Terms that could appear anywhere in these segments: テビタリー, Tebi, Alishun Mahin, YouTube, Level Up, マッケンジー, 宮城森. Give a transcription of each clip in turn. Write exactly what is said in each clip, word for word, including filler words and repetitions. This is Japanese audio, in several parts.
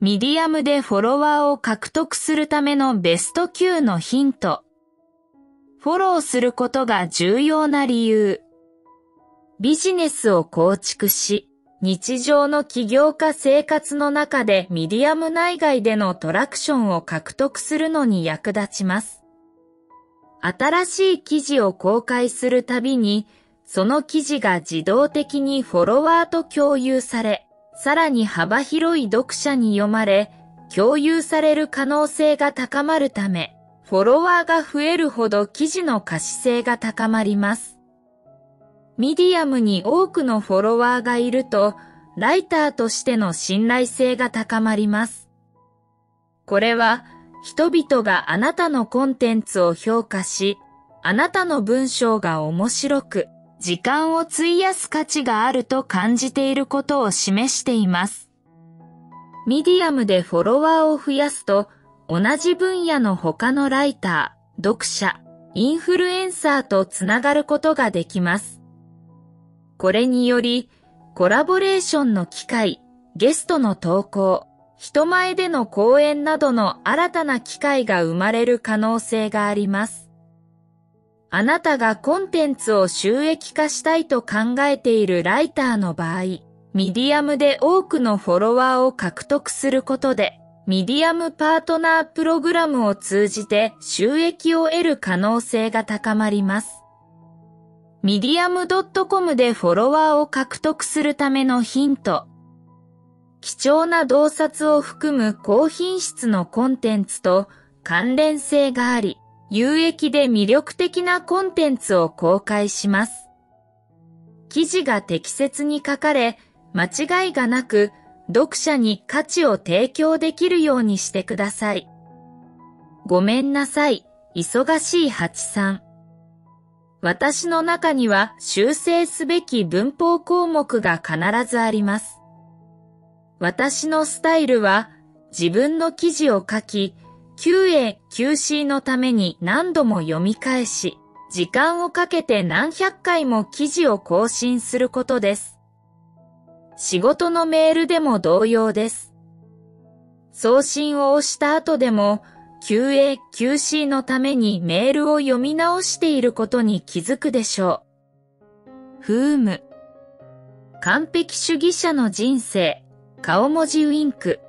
ミディアムでフォロワーを獲得するためのベスト級のヒント。フォローすることが重要な理由。ビジネスを構築し、日常の起業家生活の中でミディアム内外でのトラクションを獲得するのに役立ちます。新しい記事を公開するたびに、その記事が自動的にフォロワーと共有され、さらに幅広い読者に読まれ、共有される可能性が高まるため、フォロワーが増えるほど記事の可視性が高まります。ミディアムに多くのフォロワーがいると、ライターとしての信頼性が高まります。これは、人々があなたのコンテンツを評価し、あなたの文章が面白く、時間を費やす価値があると感じていることを示しています。ミディアムでフォロワーを増やすと、同じ分野の他のライター、読者、インフルエンサーとつながることができます。これにより、コラボレーションの機会、ゲストの投稿、人前での講演などの新たな機会が生まれる可能性があります。あなたがコンテンツを収益化したいと考えているライターの場合、ミディアムで多くのフォロワーを獲得することで、ミディアムパートナープログラムを通じて収益を得る可能性が高まります。ミディアム .com でフォロワーを獲得するためのヒント。貴重な洞察を含む高品質のコンテンツと関連性があり、有益で魅力的なコンテンツを公開します。記事が適切に書かれ、間違いがなく読者に価値を提供できるようにしてください。ごめんなさい、忙しいはちさん。私の中には修正すべき文法項目が必ずあります。私のスタイルは自分の記事を書き、キューエー、キューシー のために何度も読み返し、時間をかけて何百回も記事を更新することです。仕事のメールでも同様です。送信を押した後でも キューエー、キューシー のためにメールを読み直していることに気づくでしょう。ふうむ。完璧主義者の人生、顔文字ウィンク。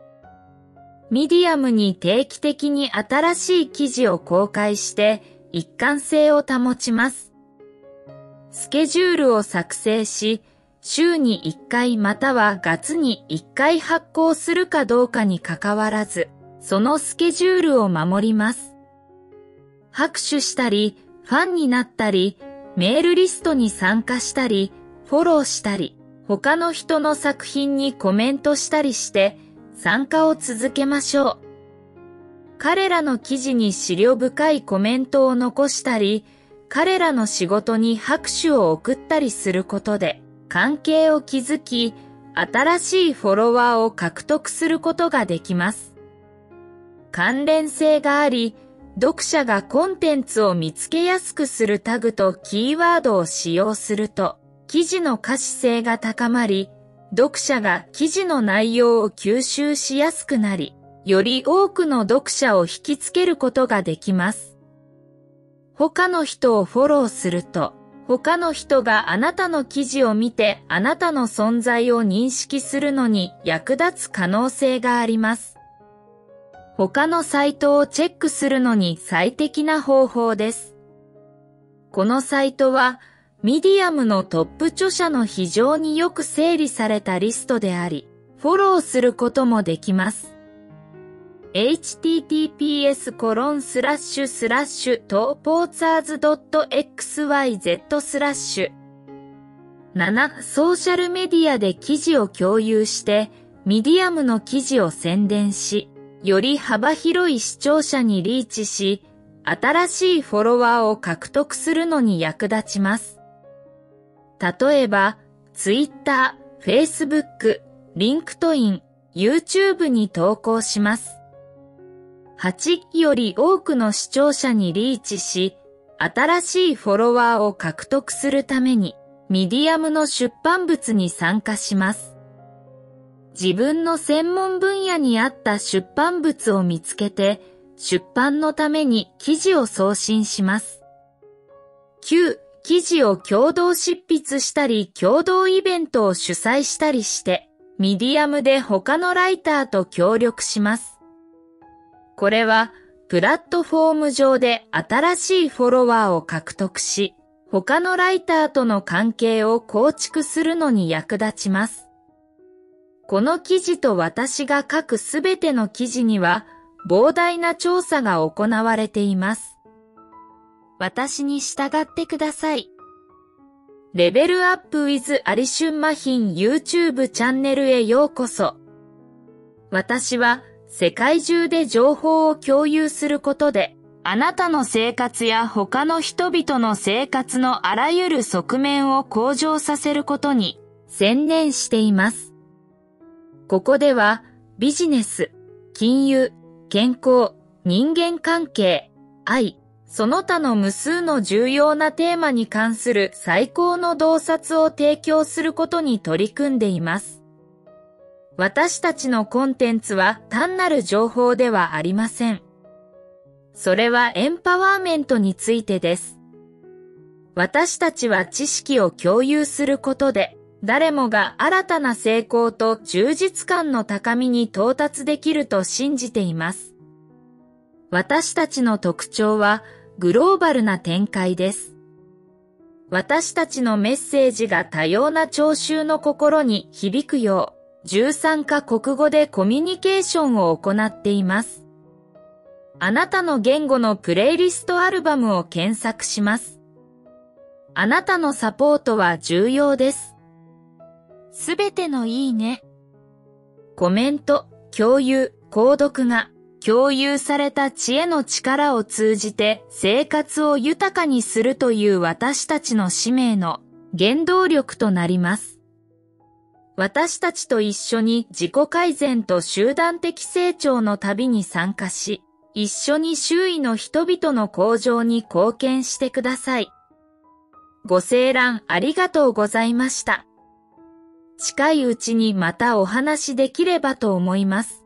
ミディアムに定期的に新しい記事を公開して一貫性を保ちます。スケジュールを作成し、週にいっかいまたは月にいっかい発行するかどうかに関わらず、そのスケジュールを守ります。拍手したり、ファンになったり、メールリストに参加したり、フォローしたり、他の人の作品にコメントしたりして、参加を続けましょう。彼らの記事に思慮深いコメントを残したり、彼らの仕事に拍手を送ったりすることで、関係を築き、新しいフォロワーを獲得することができます。関連性があり、読者がコンテンツを見つけやすくするタグとキーワードを使用すると、記事の可視性が高まり、読者が記事の内容を吸収しやすくなり、より多くの読者を引きつけることができます。他の人をフォローすると、他の人があなたの記事を見てあなたの存在を認識するのに役立つ可能性があります。他のサイトをチェックするのに最適な方法です。このサイトは、ミディアムのトップ著者の非常によく整理されたリストであり、フォローすることもできます。エイチティーティーピーエスコロンスラッシュスラッシュトーポーツァーズドットエックスワイゼットスラッシュ なな. ソーシャルメディアで記事を共有して、ミディアムの記事を宣伝し、より幅広い視聴者にリーチし、新しいフォロワーを獲得するのに役立ちます。例えば、Twitter、Facebook、LinkedIn、YouTube に投稿します。はちより多くの視聴者にリーチし、新しいフォロワーを獲得するために、ミディアムの出版物に参加します。自分の専門分野に合った出版物を見つけて、出版のために記事を送信します。きゅう. 記事を共同執筆したり共同イベントを主催したりして、ミディアムで他のライターと協力します。これは、プラットフォーム上で新しいフォロワーを獲得し、他のライターとの関係を構築するのに役立ちます。この記事と私が書くすべての記事には膨大な調査が行われています。私に従ってください。レベルアップ with アリシュン・マヒン YouTube チャンネルへようこそ。私は世界中で情報を共有することで、あなたの生活や他の人々の生活のあらゆる側面を向上させることに専念しています。ここではビジネス、金融、健康、人間関係、愛、その他の無数の重要なテーマに関する最高の洞察を提供することに取り組んでいます。私たちのコンテンツは単なる情報ではありません。それはエンパワーメントについてです。私たちは知識を共有することで、誰もが新たな成功と充実感の高みに到達できると信じています。私たちの特徴はグローバルな展開です。私たちのメッセージが多様な聴衆の心に響くよう、じゅうさんかこくごでコミュニケーションを行っています。あなたの言語のプレイリストアルバムを検索します。あなたのサポートは重要です。すべてのいいね、コメント、共有、購読が共有された知恵の力を通じて生活を豊かにするという私たちの使命の原動力となります。私たちと一緒に自己改善と集団的成長の旅に参加し、一緒に周囲の人々の向上に貢献してください。ご清覧ありがとうございました。近いうちにまたお話しできればと思います。